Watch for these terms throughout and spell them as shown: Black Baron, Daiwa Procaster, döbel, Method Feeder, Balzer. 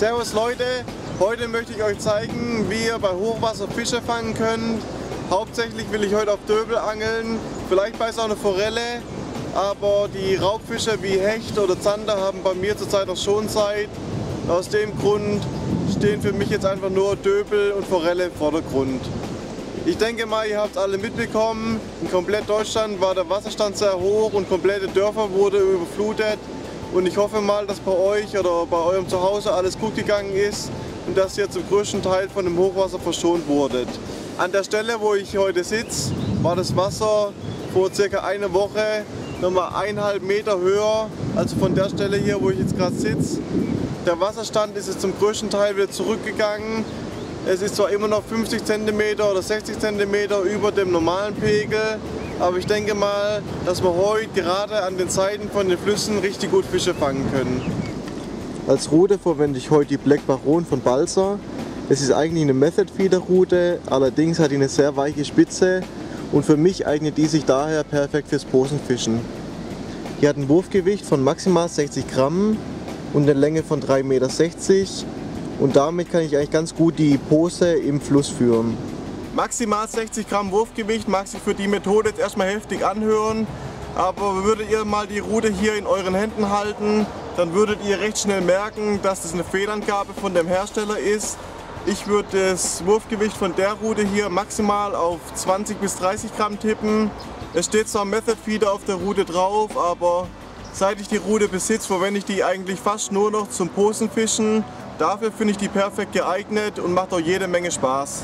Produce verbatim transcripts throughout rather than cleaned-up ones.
Servus Leute, heute möchte ich euch zeigen, wie ihr bei Hochwasser Fische fangen könnt. Hauptsächlich will ich heute auf Döbel angeln, vielleicht beißt auch eine Forelle, aber die Raubfische wie Hecht oder Zander haben bei mir zurzeit auch Schonzeit. Aus dem Grund stehen für mich jetzt einfach nur Döbel und Forelle im Vordergrund. Ich denke mal, ihr habt es alle mitbekommen, in komplett Deutschland war der Wasserstand sehr hoch und komplette Dörfer wurden überflutet. Und ich hoffe mal, dass bei euch oder bei eurem Zuhause alles gut gegangen ist und dass ihr zum größten Teil von dem Hochwasser verschont wurdet. An der Stelle, wo ich heute sitze, war das Wasser vor circa einer Woche nochmal eineinhalb Meter höher, also von der Stelle hier, wo ich jetzt gerade sitze. Der Wasserstand ist jetzt zum größten Teil wieder zurückgegangen. Es ist zwar immer noch fünfzig Zentimeter oder sechzig Zentimeter über dem normalen Pegel, aber ich denke mal, dass wir heute gerade an den Seiten von den Flüssen richtig gut Fische fangen können. Als Rute verwende ich heute die Black Baron von Balzer. Es ist eigentlich eine Method Feeder Rute, allerdings hat die eine sehr weiche Spitze und für mich eignet die sich daher perfekt fürs Posenfischen. Die hat ein Wurfgewicht von maximal sechzig Gramm und eine Länge von drei Komma sechzig Meter und damit kann ich eigentlich ganz gut die Pose im Fluss führen. Maximal sechzig Gramm Wurfgewicht mag sich für die Methode jetzt erstmal heftig anhören, aber würdet ihr mal die Rute hier in euren Händen halten, dann würdet ihr recht schnell merken, dass das eine Fehlangabe von dem Hersteller ist. Ich würde das Wurfgewicht von der Rute hier maximal auf zwanzig bis dreißig Gramm tippen. Es steht zwar Method Feeder auf der Rute drauf, aber seit ich die Rute besitze, verwende ich die eigentlich fast nur noch zum Posenfischen. Dafür finde ich die perfekt geeignet und macht auch jede Menge Spaß.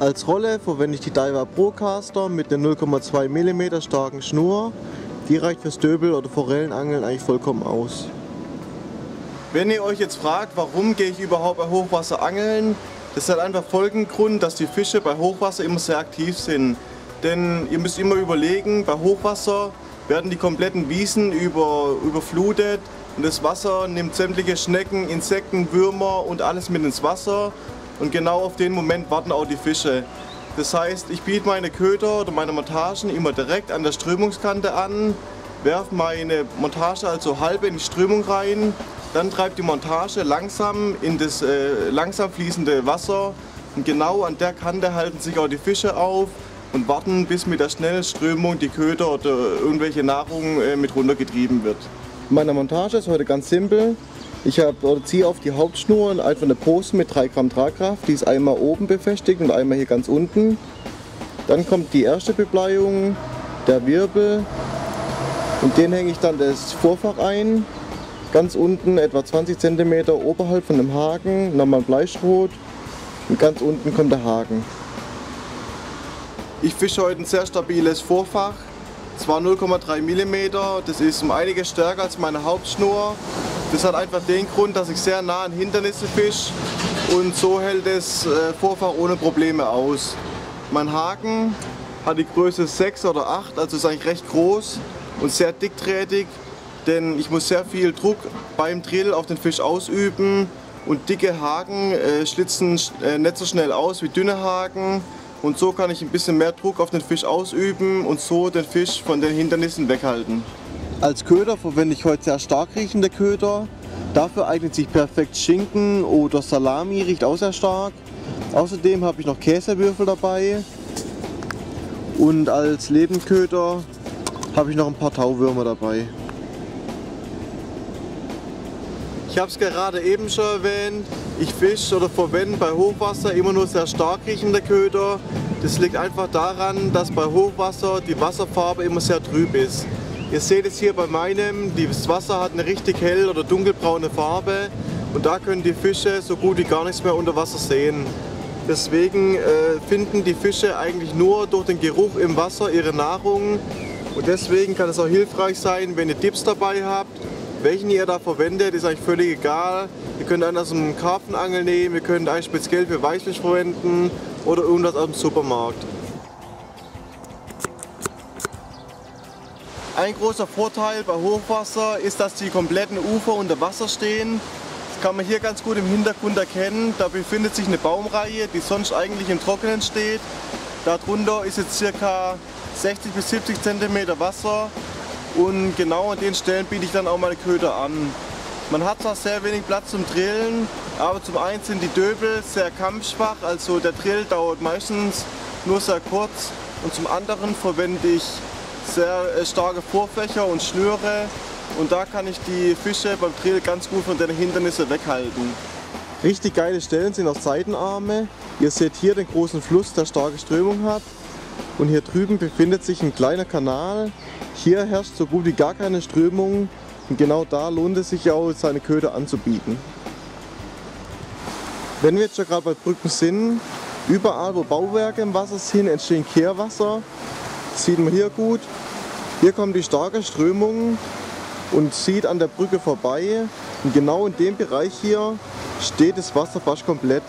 Als Rolle verwende ich die Daiwa Procaster mit einer null Komma zwei Millimeter starken Schnur. Die reicht fürs Döbel- oder Forellenangeln eigentlich vollkommen aus. Wenn ihr euch jetzt fragt, warum gehe ich überhaupt bei Hochwasser angeln, das hat einfach folgenden Grund, dass die Fische bei Hochwasser immer sehr aktiv sind. Denn ihr müsst immer überlegen, bei Hochwasser werden die kompletten Wiesen über, überflutet und das Wasser nimmt sämtliche Schnecken, Insekten, Würmer und alles mit ins Wasser. Und genau auf den Moment warten auch die Fische. Das heißt, ich biete meine Köder oder meine Montagen immer direkt an der Strömungskante an, werfe meine Montage also halb in die Strömung rein, dann treibt die Montage langsam in das äh, langsam fließende Wasser und genau an der Kante halten sich auch die Fische auf und warten, bis mit der schnellen Strömung die Köder oder irgendwelche Nahrung äh, mit runtergetrieben wird. Meine Montage ist heute ganz simpel. Ich ziehe auf die Hauptschnur einfach eine Pose mit drei Gramm Tragkraft, die ist einmal oben befestigt und einmal hier ganz unten. Dann kommt die erste Bebleiung, der Wirbel, und den hänge ich dann das Vorfach ein. Ganz unten etwa zwanzig Zentimeter oberhalb von dem Haken nochmal ein Bleischrot und ganz unten kommt der Haken. Ich fische heute ein sehr stabiles Vorfach, zwar null Komma drei Millimeter, das ist um einiges stärker als meine Hauptschnur. Das hat einfach den Grund, dass ich sehr nah an Hindernisse fische und so hält das Vorfach ohne Probleme aus. Mein Haken hat die Größe sechs oder acht, also ist eigentlich recht groß und sehr dickdrähtig, denn ich muss sehr viel Druck beim Drill auf den Fisch ausüben und dicke Haken schlitzen nicht so schnell aus wie dünne Haken und so kann ich ein bisschen mehr Druck auf den Fisch ausüben und so den Fisch von den Hindernissen weghalten. Als Köder verwende ich heute sehr stark riechende Köder. Dafür eignet sich perfekt Schinken oder Salami, riecht auch sehr stark. Außerdem habe ich noch Käsewürfel dabei. Und als Lebendköder habe ich noch ein paar Tauwürmer dabei. Ich habe es gerade eben schon erwähnt, ich fische oder verwende bei Hochwasser immer nur sehr stark riechende Köder. Das liegt einfach daran, dass bei Hochwasser die Wasserfarbe immer sehr trüb ist. Ihr seht es hier bei meinem, das Wasser hat eine richtig hell- oder dunkelbraune Farbe und da können die Fische so gut wie gar nichts mehr unter Wasser sehen. Deswegen äh, finden die Fische eigentlich nur durch den Geruch im Wasser ihre Nahrung und deswegen kann es auch hilfreich sein, wenn ihr Dips dabei habt. Welchen ihr da verwendet, ist eigentlich völlig egal. Ihr könnt einen aus dem Karpfenangel nehmen, ihr könnt einen speziell für Weißfisch verwenden oder irgendwas aus dem Supermarkt. Ein großer Vorteil bei Hochwasser ist, dass die kompletten Ufer unter Wasser stehen. Das kann man hier ganz gut im Hintergrund erkennen. Da befindet sich eine Baumreihe, die sonst eigentlich im Trockenen steht. Darunter ist jetzt circa sechzig bis siebzig Zentimeter Wasser und genau an den Stellen biete ich dann auch meine Köder an. Man hat zwar sehr wenig Platz zum Drillen, aber zum einen sind die Döbel sehr kampfschwach, also der Drill dauert meistens nur sehr kurz. Und zum anderen verwende ich sehr starke Vorfächer und Schnüre, und da kann ich die Fische beim Drill ganz gut von den Hindernissen weghalten. Richtig geile Stellen sind auch Seitenarme. Ihr seht hier den großen Fluss, der starke Strömung hat. Und hier drüben befindet sich ein kleiner Kanal. Hier herrscht so gut wie gar keine Strömung. Und genau da lohnt es sich auch, seine Köder anzubieten. Wenn wir jetzt schon gerade bei Brücken sind, überall wo Bauwerke im Wasser sind, entstehen Kehrwasser. Das sieht man hier gut. Hier kommt die starke Strömung und zieht an der Brücke vorbei. Und genau in dem Bereich hier steht das Wasser fast komplett.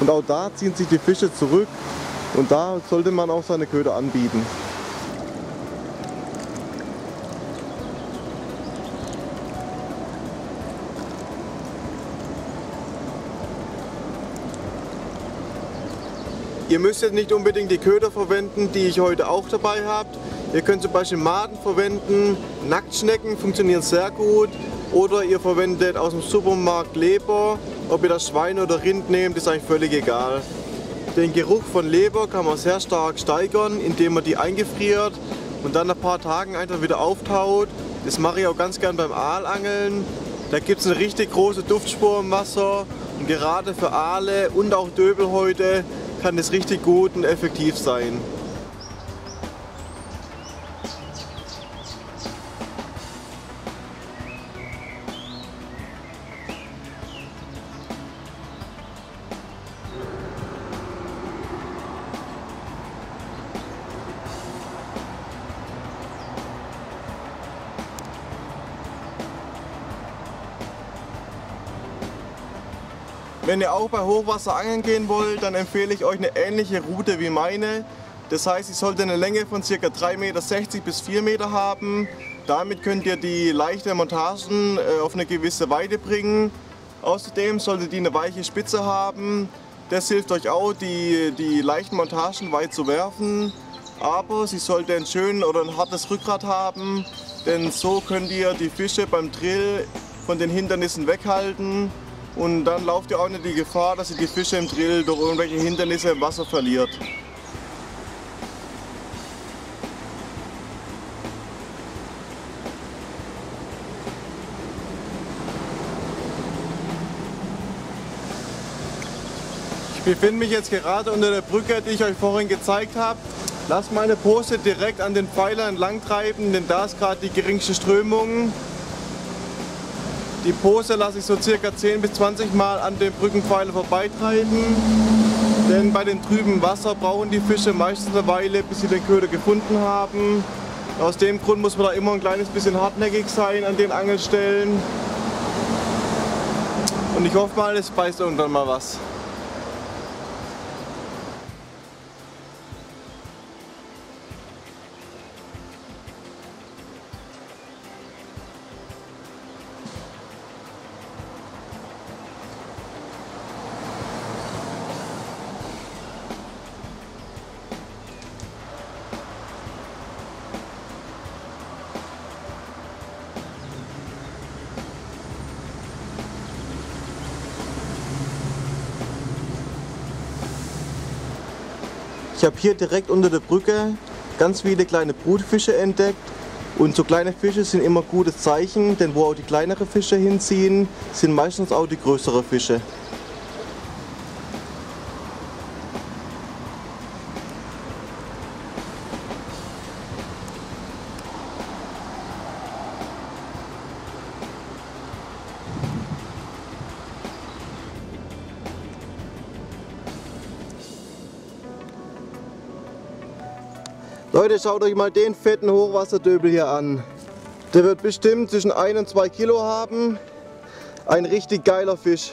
Und auch da ziehen sich die Fische zurück. Und da sollte man auch seine Köder anbieten. Ihr müsst jetzt nicht unbedingt die Köder verwenden, die ich heute auch dabei habe. Ihr könnt zum Beispiel Maden verwenden, Nacktschnecken funktionieren sehr gut. Oder ihr verwendet aus dem Supermarkt Leber. Ob ihr das Schwein oder Rind nehmt, ist eigentlich völlig egal. Den Geruch von Leber kann man sehr stark steigern, indem man die eingefriert und dann nach ein paar Tagen einfach wieder auftaut. Das mache ich auch ganz gern beim Aalangeln. Da gibt es eine richtig große Duftspur im Wasser. Und gerade für Aale und auch Döbel heute kann das richtig gut und effektiv sein. Wenn ihr auch bei Hochwasser angeln gehen wollt, dann empfehle ich euch eine ähnliche Route wie meine. Das heißt, ich sollte eine Länge von ca. drei Komma sechzig Meter bis vier Meter haben. Damit könnt ihr die leichten Montagen auf eine gewisse Weite bringen. Außerdem sollte die eine weiche Spitze haben. Das hilft euch auch, die, die leichten Montagen weit zu werfen. Aber sie sollte ein schönes oder ein hartes Rückgrat haben, denn so könnt ihr die Fische beim Drill von den Hindernissen weghalten. Und dann lauft ihr auch nicht die Gefahr, dass ihr die Fische im Drill durch irgendwelche Hindernisse im Wasser verliert. Ich befinde mich jetzt gerade unter der Brücke, die ich euch vorhin gezeigt habe. Lasst meine Poste direkt an den Pfeilern entlang treiben, denn da ist gerade die geringste Strömung. Die Pose lasse ich so circa zehn bis zwanzig Mal an den Brückenpfeiler vorbeitreiben, denn bei dem trüben Wasser brauchen die Fische meistens eine Weile, bis sie den Köder gefunden haben. Aus dem Grund muss man da immer ein kleines bisschen hartnäckig sein an den Angelstellen. Und ich hoffe mal, es beißt irgendwann mal was. Ich habe hier direkt unter der Brücke ganz viele kleine Brutfische entdeckt, und so kleine Fische sind immer gutes Zeichen, denn wo auch die kleineren Fische hinziehen, sind meistens auch die größeren Fische. Leute, schaut euch mal den fetten Hochwasserdöbel hier an. Der wird bestimmt zwischen ein und zwei Kilo haben. Ein richtig geiler Fisch.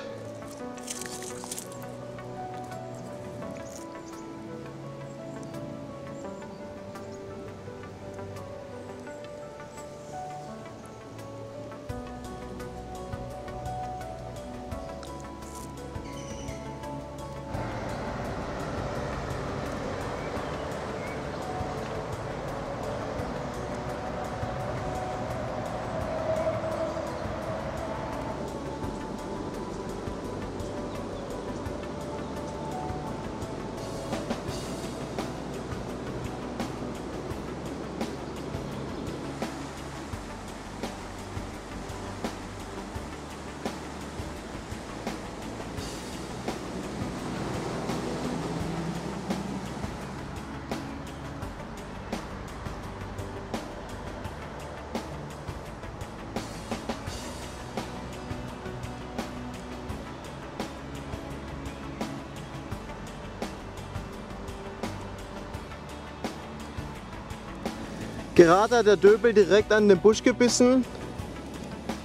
Gerade hat der Döbel direkt an den Busch gebissen.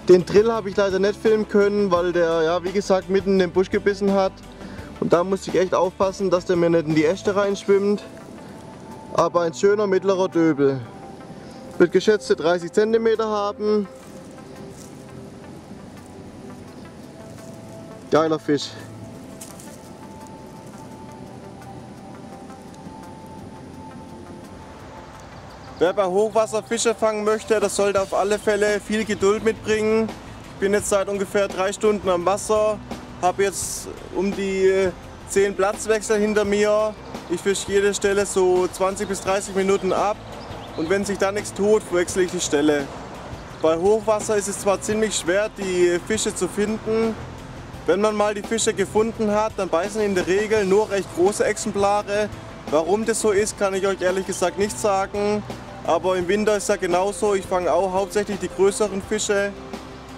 Den Drill habe ich leider nicht filmen können, weil der, ja, wie gesagt, mitten in den Busch gebissen hat. Und da musste ich echt aufpassen, dass der mir nicht in die Äste reinschwimmt. Aber ein schöner mittlerer Döbel. Wird geschätzte dreißig Zentimeter haben. Geiler Fisch. Wer bei Hochwasser Fische fangen möchte, das sollte auf alle Fälle viel Geduld mitbringen. Ich bin jetzt seit ungefähr drei Stunden am Wasser, habe jetzt um die zehn Platzwechsel hinter mir. Ich fische jede Stelle so zwanzig bis dreißig Minuten ab und wenn sich da nichts tut, wechsle ich die Stelle. Bei Hochwasser ist es zwar ziemlich schwer, die Fische zu finden. Wenn man mal die Fische gefunden hat, dann beißen in der Regel nur recht große Exemplare. Warum das so ist, kann ich euch ehrlich gesagt nicht sagen. Aber im Winter ist ja genauso, ich fange auch hauptsächlich die größeren Fische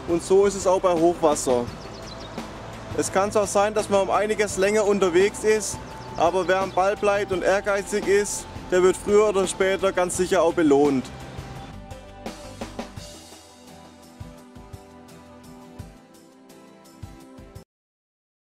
und so ist es auch bei Hochwasser. Es kann zwar sein, dass man um einiges länger unterwegs ist, aber wer am Ball bleibt und ehrgeizig ist, der wird früher oder später ganz sicher auch belohnt.